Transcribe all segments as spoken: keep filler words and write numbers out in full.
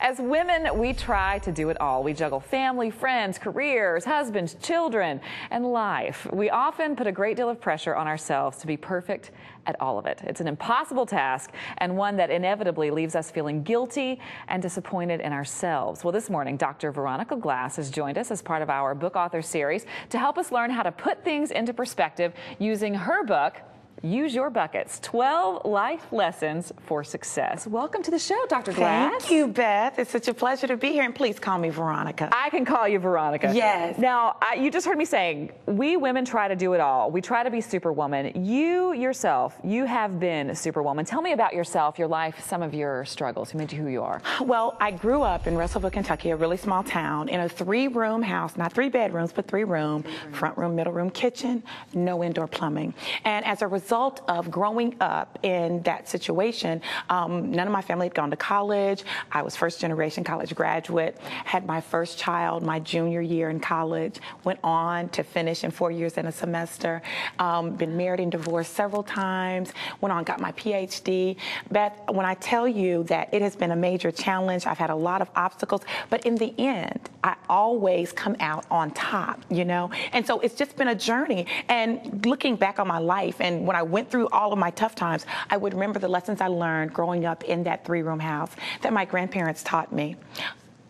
As women, we try to do it all. We juggle family, friends, careers, husbands, children, and life. We often put a great deal of pressure on ourselves to be perfect at all of it. It's an impossible task and one that inevitably leaves us feeling guilty and disappointed in ourselves. Well, this morning, Doctor Veronica Glass has joined us as part of our book author series to help us learn how to put things into perspective using her book, Use Your Buckets, twelve Life Lessons for Success. Welcome to the show, Doctor Glass. Thank you, Beth. It's such a pleasure to be here, and please call me Veronica. I can call you Veronica. Yes. Now, I, you just heard me saying, we women try to do it all. We try to be superwoman. You yourself, you have been superwoman. Tell me about yourself, your life, some of your struggles. Who made you who you are? Well, I grew up in Russellville, Kentucky, a really small town, in a three-room house, not three bedrooms, but three-room, three front room, middle room, kitchen, no indoor plumbing. And as a result, result of growing up in that situation, um, none of my family had gone to college. I was first generation college graduate, had my first child my junior year in college, went on to finish in four years in a semester, um, been married and divorced several times, went on, got my P H D. Beth, when I tell you that it has been a major challenge, I've had a lot of obstacles, but in the end, I always come out on top, you know? And so it's just been a journey. And looking back on my life, and when I I went through all of my tough times, I would remember the lessons I learned growing up in that three-room house that my grandparents taught me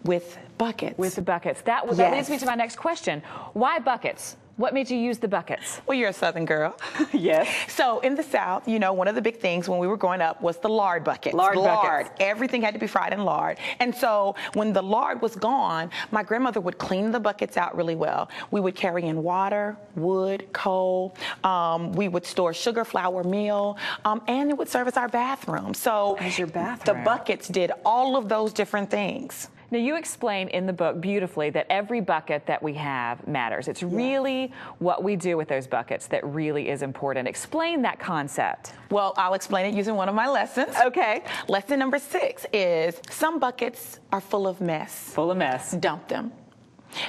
with buckets. With the buckets. That, yes. That leads me to my next question. Why buckets? What made you use the buckets? Well, you're a Southern girl. Yes. So in the South, you know, one of the big things when we were growing up was the lard bucket. Lard, lard. Buckets. Everything had to be fried in lard. And so when the lard was gone, my grandmother would clean the buckets out really well. We would carry in water, wood, coal. Um, we would store sugar, flour, meal, um, and it would serve as our bathroom. So as your bathroom, the buckets did all of those different things. Now, you explain in the book beautifully that every bucket that we have matters. It's really what we do with those buckets that really is important. Explain that concept. Well, I'll explain it using one of my lessons. Okay. Lesson number six is some buckets are full of mess. Full of mess. Dump them.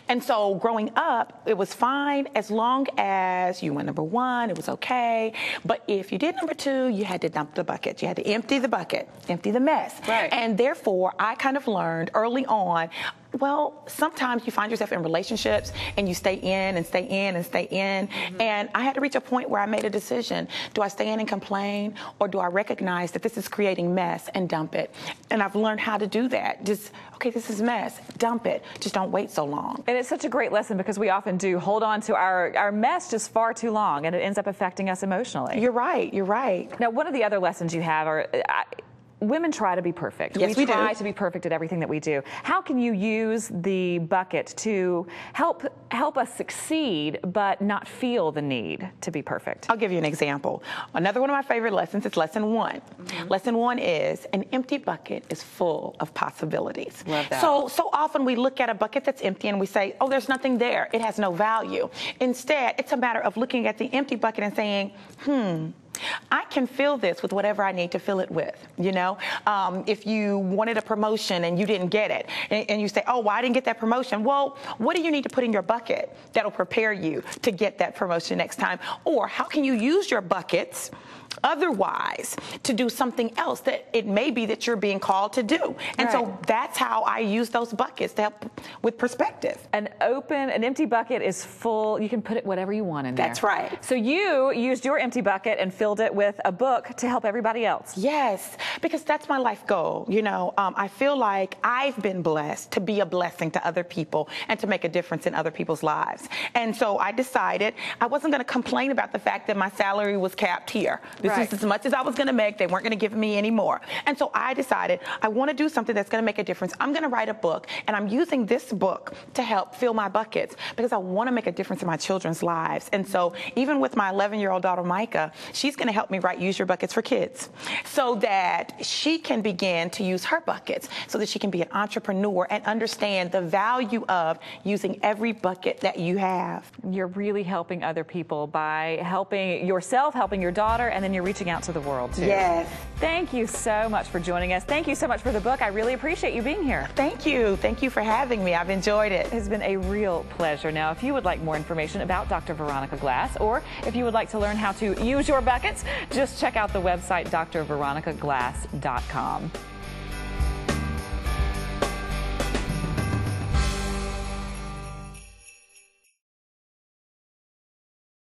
And so growing up, it was fine as long as you went number one, it was okay. But if you did number two, you had to dump the bucket. You had to empty the bucket, empty the mess. Right. And therefore, I kind of learned early on, well, sometimes you find yourself in relationships and you stay in and stay in and stay in. Mm-hmm. And I had to reach a point where I made a decision. Do I stay in and complain, or do I recognize that this is creating mess and dump it? And I've learned how to do that. Just, okay, this is mess, dump it. Just don't wait so long. And it's such a great lesson because we often do hold on to our, our mess just far too long, and it ends up affecting us emotionally. You're right, you're right. Now, one of the other lessons you have are... I, Women try to be perfect. Yes, we, we try do. to be perfect at everything that we do. How can you use the bucket to help help us succeed but not feel the need to be perfect? I'll give you an example. Another one of my favorite lessons is lesson one. Mm-hmm. Lesson one is an empty bucket is full of possibilities. Love that. So so often we look at a bucket that's empty and we say, oh, there's nothing there. It has no value. Instead, it's a matter of looking at the empty bucket and saying, hmm, I can fill this with whatever I need to fill it with, you know? Um, if you wanted a promotion and you didn't get it, and, and you say, oh, well, I didn't get that promotion. Well, what do you need to put in your bucket that'll prepare you to get that promotion next time? Or how can you use your buckets otherwise to do something else that it may be that you're being called to do? And right. So that's how I use those buckets to help with perspective. An open, an empty bucket is full. You can put it whatever you want in there. That's right. So you used your empty bucket and filled it with a book to help everybody else. Yes, because that's my life goal. You know, um, I feel like I've been blessed to be a blessing to other people and to make a difference in other people's lives. And so I decided I wasn't going to complain about the fact that my salary was capped here. This right. was as much as I was going to make. They weren't going to give me any more. And so I decided I want to do something that's going to make a difference. I'm going to write a book, and I'm using this book to help fill my buckets because I want to make a difference in my children's lives. And so even with my eleven-year-old daughter, Micah, she's going to help me write Use Your Buckets for Kids so that she can begin to use her buckets so that she can be an entrepreneur and understand the value of using every bucket that you have. You're really helping other people by helping yourself, helping your daughter, and then you're reaching out to the world, too. Yes. Thank you so much for joining us. Thank you so much for the book. I really appreciate you being here. Thank you. Thank you for having me. I've enjoyed it. It has been a real pleasure. Now, if you would like more information about Doctor Veronica Glass, or if you would like to learn how to use your buckets, just check out the website, D R veronica glass dot com.